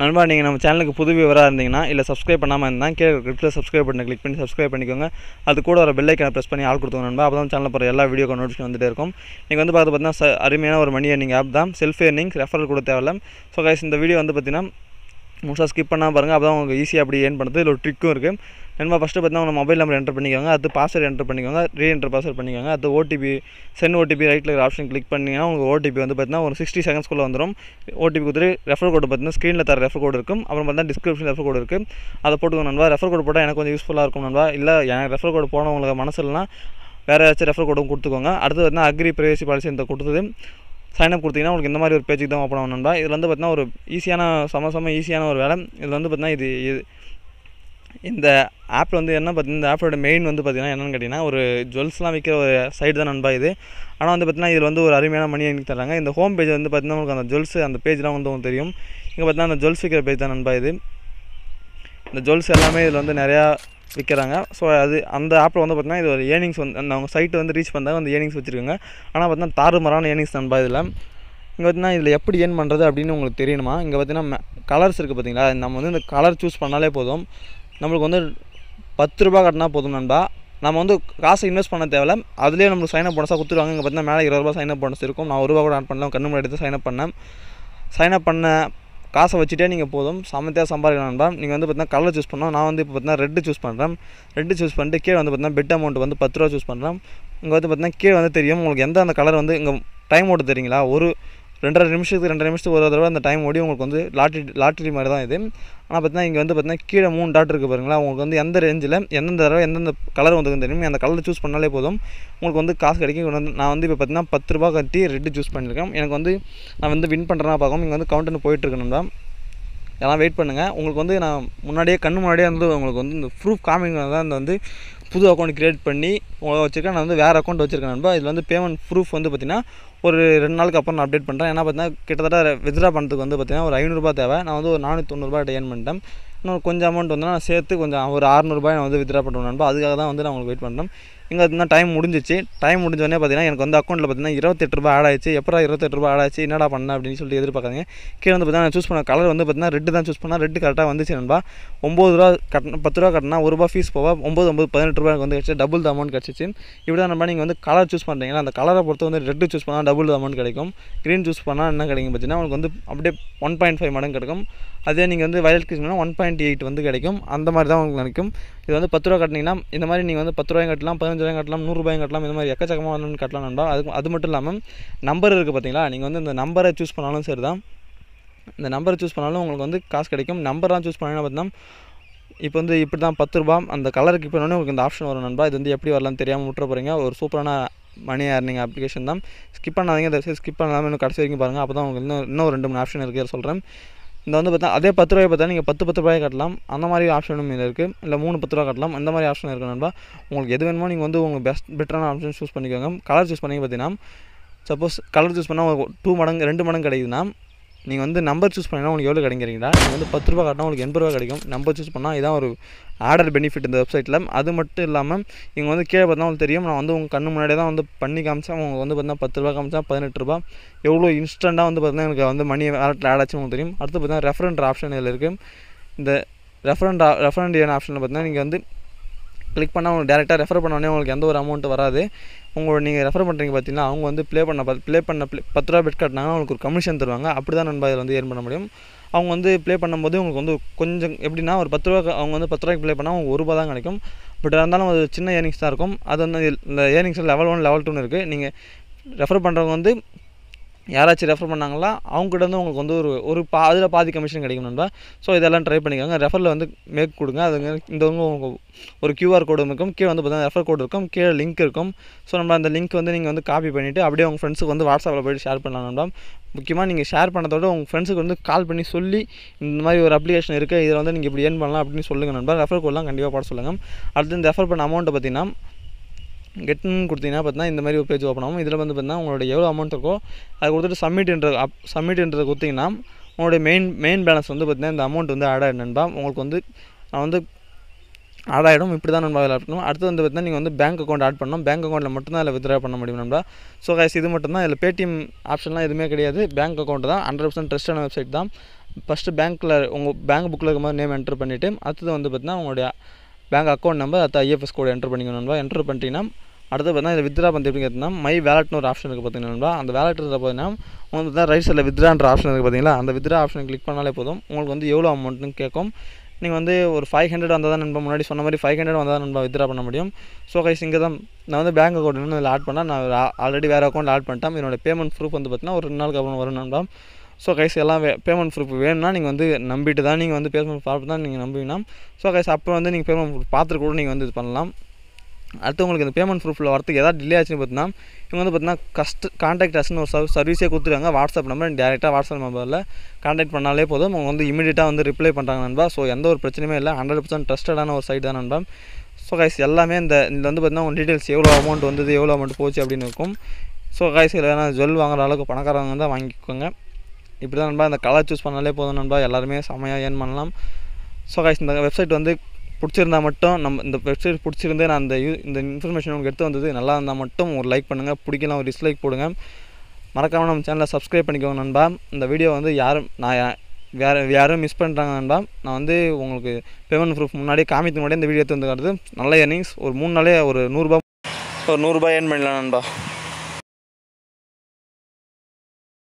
நண்பா நீங்கள் நம்ம சேனலுக்கு புது வியூவராக இருந்தீங்கன்னா இல்லை சப்ஸ்கிரைப் பண்ணாமல் இருந்தால் கீழே கிரிப்டில் சப்ஸ்கிரைப் பண்ணி கிளிக் பண்ணி சப்ஸ்கிரைப் பண்ணிக்கோங்க. அது கூட ஒரு பெல் ஐக்கனை ப்ரெஸ் பண்ணி ஆள் கொடுத்துங்க நண்பா. அப்போ தான் சேனலில் போகிற எல்லா வீடியோக்கும் நோட்டிஃபிகேஷன் வந்துகிட்டே இருக்கும். நீங்கள் வந்து பார்த்தீங்கன்னா அருமையான ஒரு மணி ஏர்னிங் ஆப் தான். செல்ஃப் ஏர்னிங் ரெஃபரல் கூட தேவையில்ல. ஸோ கைஸ் இந்த வீடியோ வந்து பார்த்தீங்கன்னா முழுசாக ஸ்கிப் பண்ணால் பாருங்கள். அப்போ தான் உங்களுக்கு ஈஸியாக அப்படி ஏர்ன் பண்ணுறது. இதில் ஒரு ட்ரிக்கும் இருக்குது நண்பா. ஃபஸ்ட்டு பார்த்தீங்கன்னா உங்கள் மொபைல் நம்பர் என்டர் பண்ணிக்கோங்க, அது பாஸ்வேர்டு என்டர் பண்ணிக்கோங்க, ரீஎன்டர் பாஸ்வேர்ட் பண்ணிக்கோங்க, அது ஓடிபி சென்ட் ஓடிபி ரைட்டில் இருக்கிற ஆப்ஷன் கிளிக் பண்ணிங்கன்னா உங்களுக்கு ஓடிபி வந்து பார்த்தீங்கன்னா ஒரு 60 செகண்ட்ஸ்குள்ளே வந்துடும். ஓடிபி கொடுத்துட்டு ரெஃபர் கோடு பார்த்தீங்கன்னா ஸ்க்ரீனில் தர ரெஃபர் கோடு இருக்கும். அப்புறம் பார்த்தீங்கன்னா டிஸ்கிரிப்ஷன் ரெஃபர் கோடு இருக்குது, அதை போட்டுக்கோங்க நண்பா. ரெஃபர் கோடு போட்டால் எனக்கு கொஞ்சம் யூஸ்ஃபுல்லாக இருக்கும் நண்பா. இல்லை எனக்கு ரெஃபர் கோடு போனால் உங்களுக்கு மனசுலனா வேறு ஏதாச்சும் ரெஃபர் கோடும் கொடுத்துக்கோங்க. அடுத்து பார்த்தீங்கன்னா அக்ரி பிரைவசி பாலிசி இந்த கொடுத்தது சைன் அப் கொடுத்தீங்கன்னா உங்களுக்கு இந்த மாதிரி ஒரு பேஜுக்கு தான் ஓப்பன் ஆகணும் நண்பா. இதில் வந்து பார்த்தீங்கன்னா ஒரு ஈஸியான ஈஸியான ஒரு வேலை. இதில் வந்து பார்த்தீங்கன்னா இந்த ஆப்பில் வந்து என்ன பார்த்தீங்கன்னா இந்த ஆப்போட மெயின் வந்து பார்த்தீங்கன்னா என்னென்னு கேட்டிங்கன்னா ஒரு ஜுவல்ஸ்லாம் விற்கிற ஒரு சைடு தான் நண்பா இது. ஆனால் வந்து பார்த்தீங்கன்னா இதில் வந்து ஒரு அருமையான மணி எனக்கு தராங்க. இந்த ஹோம் பேஜ் வந்து பார்த்தீங்கன்னா உங்களுக்கு அந்த ஜுவல்ஸ் அந்த பேஜ்லாம் வந்து உங்களுக்கு தெரியும். இங்கே பார்த்தீங்கன்னா அந்த ஜுவல்ஸ் விற்கிற பேஜ் தான் நண்பா இது. இந்த ஜுவல்ஸ் எல்லாமே இதில் வந்து நிறையா விற்கிறாங்க. ஸோ அது அந்த ஆப்பில் வந்து பார்த்தீங்கன்னா இது ஒரு ஏர்னிங்ஸ் வந்து அந்த அவங்க சைட்டு வந்து ரீச் பண்ணுறாங்க அந்த ஏர்னிங்ஸ் வச்சுருக்காங்க. ஆனால் பார்த்தீங்கன்னா தாறுமாறான ஏர்னிங்ஸ் நண்பா இதில். இங்கே பார்த்தீங்கன்னா இதில் எப்படி ஏர்ன் பண்ணுறது அப்படின்னு உங்களுக்கு தெரியணுமா? இங்கே பார்த்தீங்கன்னா கலர்ஸ் இருக்குது பார்த்தீங்களா? நம்ம வந்து இந்த கலர் சூஸ் பண்ணாலே போதும். நம்மளுக்கு வந்து 10 ரூபா கட்டினா போதும் நண்பா. நம்ம வந்து காசை இன்வெஸ்ட் பண்ண தேவையில்ல, அதுலேயே நம்மளுக்கு சைன் அப் போனஸாக கொடுத்துருவாங்க. இங்கே பார்த்தீங்கன்னா மேலே 20 ரூபா சைன் அப் போனஸ் இருக்கும். நான் 1 ரூபா கூட ஆட் பண்ணலாம், கண்ணு முன்னாடி எடுத்து சைன் அப் பண்ண காசை வச்சுட்டே நீங்கள் போதும் சமத்தையாக சம்பாதிக்கலாம் நண்பா. நீங்கள் வந்து பார்த்தீங்கன்னா கலர் சூஸ் பண்ணோம். நான் வந்து இப்போ பார்த்தீங்கன்னா ரெட்டு சூஸ் பண்ணிட்டு கீழே வந்து பார்த்தீங்கன்னா பெட் அமௌண்ட் வந்து 10 ரூபா சூஸ் பண்ணுறேன். இங்கே வந்து பார்த்தீங்கன்னா கீழே வந்து தெரியும் உங்களுக்கு எந்த அந்த கலர் வந்து இங்கே டைம் ஓட்டு தெரியுங்களா? ஒரு 2.5 நிமிஷத்துக்கு ஒரு தடவை அந்த டைம் ஓடி உங்களுக்கு வந்து லாட்ரி மாதிரி தான் இது. ஆனால் பார்த்தீங்கன்னா இங்கே வந்து பார்த்தீங்கன்னா கீழே 3 டாட் இருக்குது பாருங்களா? உங்களுக்கு வந்து எந்த ரேஞ்சில் எந்தெந்த தடவை எந்தெந்த கலர் வந்து தெரியும், அந்த கலர் சூஸ் பண்ணாலே போதும் உங்களுக்கு வந்து காசு கிடைக்கும். நான் வந்து இப்போ பார்த்தீங்கன்னா 10 ரூபா கட்டி ரெட்டு சூஸ் பண்ணியிருக்கேன். எனக்கு வந்து நான் வந்து வின் பண்ணுறேன்னா பார்க்கும். இங்கே வந்து கவுண்டர்னு போயிட்டுருக்கணும் தான். எல்லாம் வெயிட் பண்ணுங்கள். உங்களுக்கு வந்து நான் கண்ணு முன்னாடியே வந்து உங்களுக்கு வந்து இந்த ப்ரூஃப் காமிங்க தான் இந்த வந்து புது அக்கௌண்ட் க்ரியேட் பண்ணி உங்களை வச்சுருக்கேன். நான் வந்து வேறு அக்கௌண்ட் வச்சுருக்கேன் நண்பா. இதில் வந்து பேமெண்ட் ப்ரூஃப் வந்து பார்த்திங்கன்னா ஒரு 2 நாளுக்கு அப்புறம் நான் அப்டேட் பண்ணுறேன். ஏன்னா பார்த்தீங்கன்னா கிட்டத்தட்ட வித்ரா பண்ணுறதுக்கு வந்து பார்த்திங்கன்னா ஒரு 500 ரூபா தேவை. நான் வந்து ஒரு 490 ரூபா ஏர்ன் பண்ணிட்டேன். இன்னும் கொஞ்சம் அமௌண்ட் வந்து நான் சேர்த்து கொஞ்சம் ஒரு 600 ரூபாய் நான் வந்து வித்ரா பண்ணுறேன் நண்பா. அதுக்காக தான் வந்து நான் உங்களுக்கு வெயிட் பண்ணுறேன். இங்கே பார்த்தீங்கன்னா டைம் முடிஞ்சோடனே பார்த்தீங்கன்னா எனக்கு வந்து அக்கௌண்ட்டில் பார்த்தீங்கன்னா 28 ரூபா ஆட் ஆயிடுச்சு. எப்போ 28 ரூபா ஆட் ஆச்சு என்னடா பண்ணேன் அப்படின்னு சொல்லி எதிர்பார்க்காதீங்க. கீழே வந்து பார்த்தீங்கன்னா நான் சூஸ் பண்ண கலர் வந்து பார்த்தீங்கன்னா ரெட்டு தான் சூஸ் பண்ணால் ரெட்டு கரெக்டாக வந்துச்சு நண்பா. 9 ரூபா கட்டணும், 10 ரூபா கட்டினா 1 ரூபா ஃபீஸ் போவா 9, 18 ரூபா எனக்கு வந்து கிடச்சி டபுள் அமௌண்ட் கிடச்சிச்சு. இப்படி தான் நண்பா நீங்கள் வந்து கலர் சூஸ் பண்ணுறீங்களா அந்த கலரை பொறுத்து வந்து ரெட்டு சூஸ் பண்ணால் டபுள் அமௌண்ட் கிடைக்கும், க்ரீன் சூஸ் பண்ணால் என்ன கிடைக்கும் பார்த்தீங்கன்னா உங்களுக்கு வந்து அப்படியே 1.5 மடங்கு கிடைக்கும். அதே நீங்கள் வந்து வயலட் கிச்சனா 1.8 வந்து கிடைக்கும். அந்த மாதிரி தான் உங்களுக்கு கிடைக்கும். இது வந்து 10 ரூபா கட்டினீங்கன்னா இந்த மாதிரி நீங்கள் வந்து 10 ரூபாயும் கட்டலாம், 15 ரூபாயும் கட்டலாம், 100 ரூபாயும் கட்டலாம். இந்த மாதிரி எக்கச்சக்கமாக வந்து கட்டலாம் நண்பா. அது மட்டும் இல்லாமல் நம்பர் இருக்குது பார்த்தீங்களா? நீங்கள் வந்து இந்த நம்பரை சூஸ் பண்ணாலும் சரி தான், இந்த நம்பரை சூஸ் பண்ணாலும் உங்களுக்கு வந்து காசு கிடைக்கும். நம்பர்லாம் சூஸ் பண்ணாலும் பார்த்தீங்கன்னா இப்போ வந்து இப்படி தான் 10 ரூபா அந்த கலருக்கு இப்போ உங்களுக்கு இந்த ஆப்ஷன் வரும் நண்பா. இது வந்து எப்படி வரலான்னு தெரியாமல் விட்டுற போகிறீங்க. ஒரு சூப்பரான மணி ஏர்னிங் அப்ளிகேஷன் தான். ஸ்கிப் பண்ணாதீங்க, தயவுசெய்து ஸ்கிப் பண்ணாமல் இன்னும் கடைசி வரைக்கும் பாருங்கள். அப்போ தான் உங்களுக்கு இன்னும் 2 மூணு ஆப்ஷன் இருக்குது சொல்கிறேன். இந்த வந்து பார்த்தா அதே 10 ரூபாய் பார்த்தா நீங்கள் 10 ரூபாய் கட்டலாம். அந்த மாதிரி ஆப்ஷனும் இதில் இருக்குது. இல்லை 3 10 ரூபா கட்டலாம். இந்த மாதிரி ஆப்ஷன் இருக்குது நண்பா. உங்களுக்கு எது வேணுமோ நீங்கள் வந்து உங்களுக்கு பெட்டரான ஆப்ஷன் சூஸ் பண்ணிக்கோங்க. கலர் சூஸ் பண்ணி பார்த்தீங்கன்னா சப்போஸ் கலர் சூஸ் பண்ணால் உங்களுக்கு 2 மடங்கு 2 மடங்கு கிடைக்குதுன்னா நீங்கள் வந்து நம்பர் சூஸ் பண்ணிங்கன்னா உங்களுக்கு எவ்வளோ கிடைக்கிறீங்களா? நீங்கள் வந்து 10 ரூபா கட்டினா உங்களுக்கு 80 ரூபா கிடைக்கும் நம்பர் சூஸ் பண்ணால். இதான் ஒரு ஆடர் பெனிஃபிட் இந்த வெப்சைட்டில். அது மட்டும் இல்லாமல் இங்கே வந்து கீழே பார்த்தா உங்களுக்கு தெரியும். நான் வந்து உங்கள் கண்ணு முன்னாடியே தான் வந்து பண்ணி காமிச்சேன். உங்களுக்கு வந்து பார்த்தீங்கன்னா 10 ரூபா காமிச்சா 18 ரூபா எவ்வளோ இன்ஸ்டண்ட்டாக வந்து பார்த்தீங்கன்னா எனக்கு வந்து மணி வேலட்டில் ஆட் ஆச்சு உங்களுக்கு தெரியும். அடுத்து பார்த்தீங்கன்னா ரெஃபரண்ட் ஆப்ஷன் இதில் இருக்குது. இந்த ரெஃபரண்ட் ஆப்ஷனில் பார்த்தீங்கன்னா நீங்கள் வந்து கிளிக் பண்ணால் உங்களுக்கு டேரெக்டாக ரெஃபர் பண்ணோடனே உங்களுக்கு எந்த ஒரு அமௌண்ட் வராது. உங்களை நீங்கள் ரெஃபர் பண்ணுறீங்க பார்த்தீங்கன்னா அவங்க வந்து ப்ளே பண்ண 10 ரூபா பெட் காட்டினாங்கன்னா அவங்களுக்கு ஒரு கமிஷன் தருவாங்க. அப்படி தான் நண்பா இதில் வந்து ஏர்ன் பண்ண முடியும். அவங்க வந்து ப்ளே பண்ணும்போது உங்களுக்கு வந்து கொஞ்சம் எப்படின்னா ஒரு 10 ரூபா அவங்க வந்து 10 ரூபாய்க்கு ப்ளே பண்ணால் அவங்க 1 ரூபா தான் கிடைக்கும். பட் இருந்தாலும் அது சின்ன ஏர்னிங்ஸ் தான் இருக்கும். அது வந்து இந்த ஏர்னிங்ஸ் லெவல் 1 லெவல் 2ன்னு இருக்குது. நீங்கள் ரெஃபர் பண்ணுறவங்க வந்து யாராச்சும் ரெஃபர் பண்ணாங்களா அவங்ககிட்ட வந்து உங்களுக்கு வந்து அதில் பாதி கமிஷன் கிடைக்கும் நண்பா. ஸோ இதெல்லாம் ட்ரை பண்ணிக்கோங்க. ரெஃபரில் வந்து மேக் கொடுங்க. அது இந்தவங்க உங்களுக்கு ஒரு QR கோடு இருக்கும். கீழே வந்து பார்த்தீங்கன்னா ரெஃபர் கோடு இருக்கும். கீழே லிங்க் இருக்கும். ஸோ நம்ம அந்த லிங்க் வந்து நீங்கள் வந்து காப்பி பண்ணிவிட்டு அப்படியே உங்கள் ஃப்ரெண்ட்ஸுக்கு வந்து வாட்ஸ்அப்பில் போய்ட்டு ஷேர் பண்ணலாம் நண்பா. முக்கியமாக நீங்கள் ஷேர் பண்ணதோட உங்கள் ஃப்ரெண்ட்ஸுக்கு வந்து கால் பண்ணி சொல்லி இந்த மாதிரி ஒரு அப்ளிகேஷன் இருக்குது, இதில் வந்து நீங்கள் இப்படி ஏர்ன் பண்ணலாம் அப்படின்னு சொல்லுங்கள் நண்பா. ரெஃபர் கோடெலாம் கண்டிப்பாக போட சொல்லுங்கள். அடுத்து இந்த ரெஃபர் பண்ண அமௌண்ட்டை பார்த்தீங்கன்னா கெட்டுன்னு கொடுத்தீங்கன்னா பார்த்தீங்கன்னா இந்த மாதிரி ஒரு பேஜ் ஓப்பன் ஆகும். இதில் வந்து பார்த்தீங்கன்னா உங்களோட எவ்வளோ அமௌண்ட் இருக்கோ அது கொடுத்துட்டு சப்மிட்ன்றதை கொடுத்தீங்கன்னா உங்களுடைய மெயின் பேலன்ஸ் வந்து பார்த்தீங்கன்னா இந்த அமௌண்ட் வந்து ஆட் ஆகிடும் நண்பா. உங்களுக்கு வந்து நான் வந்து ஆட் ஆகிடும். இப்படி தான் நண்பா ஆட் பண்ணணும். அடுத்து வந்து பார்த்தீங்கன்னா நீங்கள் வந்து பேங்க் அக்கௌண்ட் ஆட் பண்ணணும். பேங்க் அக்கௌண்ட்டில் மட்டும்தான் அதில் வித்ட்ரா பண்ண முடியும் நண்பா. ஸோ கைஸ் இது மட்டும் தான். இதில் பேடிஎம் ஆப்ஷன்லாம் எதுவுமே கிடையாது. பேங்க் அக்கௌண்ட் தான் 100% ட்ரஸ்டான வெப்சைட் தான். First bank bank book name enter पड़े अतः पातना बैंक अकउंट नंबर अत IFSC कोड एंटर पड़ी ना एंटर पड़ीना अत पाँच विद्रा पड़ेना मै वालेट और आप्शन पाँगा अंत वालेट पाँचा रईट सैड विद्रा आप्शन पाती विद्रा आप्शन क्लिक पड़ा उम्मीद अमौंटू क नहीं वो 500 वादा ना मुझे सोनामारी 500 वादा ना विद्रा पड़ मुझे सो गाइस इंगे दान ना वो बैंक अकउंट आड पड़ा ना आलरे वे अकउंट आड पड़े इन पेमेंट प्रूफ वो पातना और ना वो ना सो गाइस पेमेंट प्रूफ वेणा नहीं नंबिटे दाँ वो पेमेंट प्रूफ दाँ नंबीना सो गाइस अब पेमेंट प्रूफ पात्र पड़ना अतुक्त पेमेंट प्रूफ वर्क एदा डिले आज पातना इवें पातना कस्ट कांटेक्ट असन और सर्वीसे कुत्तुट्टांगा वाट्सएप नंबर डायरेक्टा वाट्सएप नंबर कांटेक्ट पन्नाले पोदुम इमीडियेटा वंदु रिप्लाई पण्रांगा नंबा सो एंद ओरु प्रच्चनैयुमे इल्ल 100% ट्रस्टेडाना ओरु सैट दान नंबा सो गाइस एल्लामे इंद इंद वंदु पातना उंगा डीटेल्स एव्वलो अमाउंट वंदु एव्वलो अमाउंट पोच्चु अप्पडिनु इरुक्कुम सो गाइस इल्ल ना ज्वेल वांगற அளவுக்கு பணக்காரங்க தான் வாங்கிக்கோங்க இப்படிதான் நண்பா அந்த கலர் चूஸ் பண்ணாலே போதும் நண்பா எல்லாரும் சமயா earn பண்ணலாம் சோ गाइस இந்த வெப்சைட் வந்து पिछड़ी मट नम वब्सैट पिछड़ी ना इंफर्मेशन ये ना मटूँ और लाइक पड़ूंगा पिटिकल और डिस्लाइक पड़ूंगा मरकाम नम चैनल सब्सक्राइब पड़को ना इत वीडियो वो यार मिस पड़ा ना वो पेमेंट प्रूफ मुझे काम वीडियो ना अर्निंग्स और 3 नाले और 100 रूपा एर्न पड़ा ना।